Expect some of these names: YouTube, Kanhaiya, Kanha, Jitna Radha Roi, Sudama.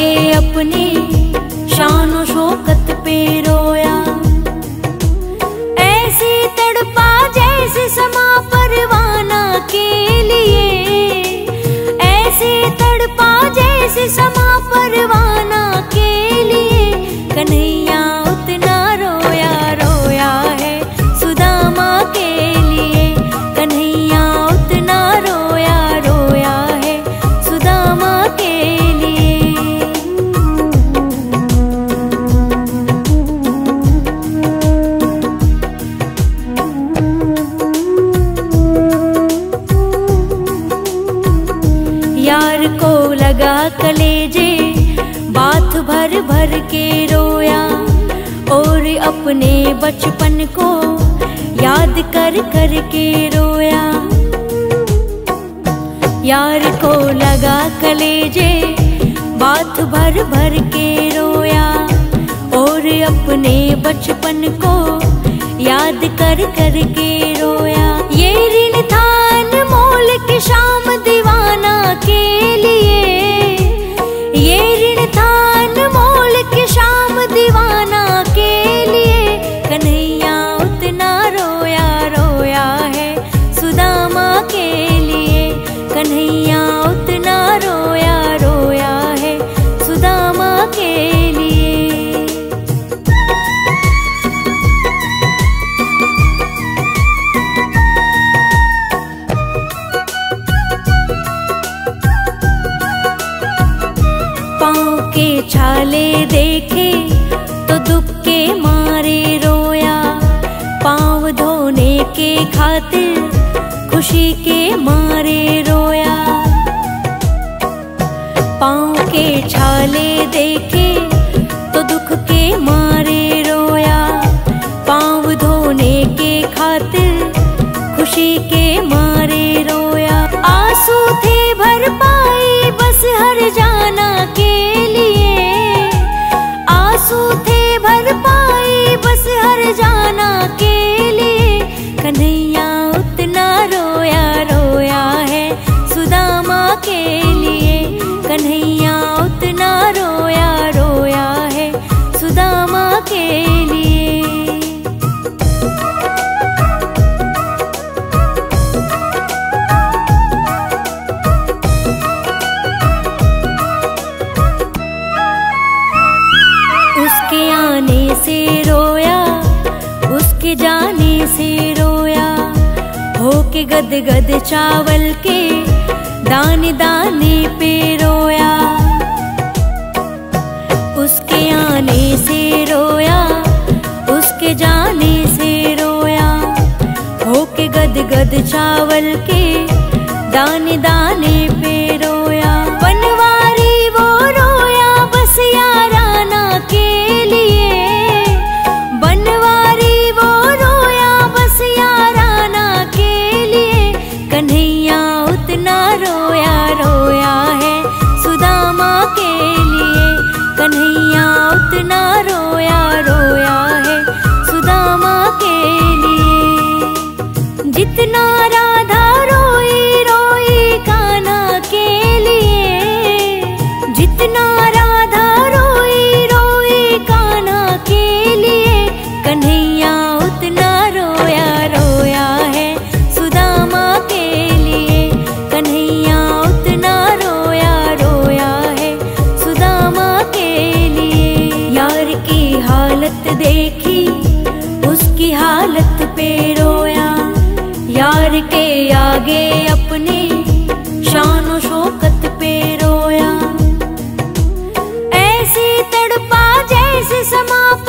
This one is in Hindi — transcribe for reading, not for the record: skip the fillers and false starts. के अपनी शान और शौकत पे रोया, ऐसी तड़पा जैसे समा परवाना के लिए, ऐसी तड़पा जैसे समा परवाना के लिए। कन्हैया उतना रोया रोया है सुदामा के लिए, कन्हैया उतना रोया रोया है सुदामा के लिए। यार को लगा कलेजे बात भर भर के रोया, और अपने बचपन को याद कर कर के रोया। यार को लगा कलेजे बात भर भर के रोया, और अपने बचपन को याद कर कर के रोया। ये ऋण था अनमोल की शाम दीवाना के लिए, ये ऋण था अनमोल की शाम दीवाना के लिए। कन्हैया उतना रोया रोया है सुदामा के लिए, कन्हैया उतना रोया रोया है सुदामा के लिए। छाले देखे तो दुख के मारे रोया, पाँव धोने के खातिर खुशी के मारे रोया। पाँव के छाले देखे तो दुख के मारे रोया, पाँव धोने के खातिर खुशी के मारे रोया। आंसू थे भर पाए बस हर जाना के लिए, आंसू थे भर पाए बस हर जाना के लिए। कन्हैया उतना रोया रोया है सुदामा के लिए, कन्हैया उतना रोया रोया है सुदामा के लिए। जाने से रोया, होके गद गद चावल के दाने दाने पे रोया। उसके आने से रोया, उसके जाने से रोया, होके गद गद चावल के दाने दाने पे रोया। बनवारी वो रोया बस याराना के लिए, बनवारी वो रोया बस याराना के लिए। कन्हैया उतना रोया रोया है सुदामा के लिए, कन्हैया उतना रोया रोया है सुदामा के लिए। जितना राधा रोई रोई कान्हा के लिए, जितना राधा रोई रोई कान्हा के लिए। कन्हैया उतना रोया रोया है सुदामा के लिए, कन्हैया उतना रोया रोया है सुदामा के लिए। यार की हालत देखी उसकी हालत पे रोया, यार के आगे अपनी शान और शौकत पे रोया, ऐसी तड़पा जैसे समा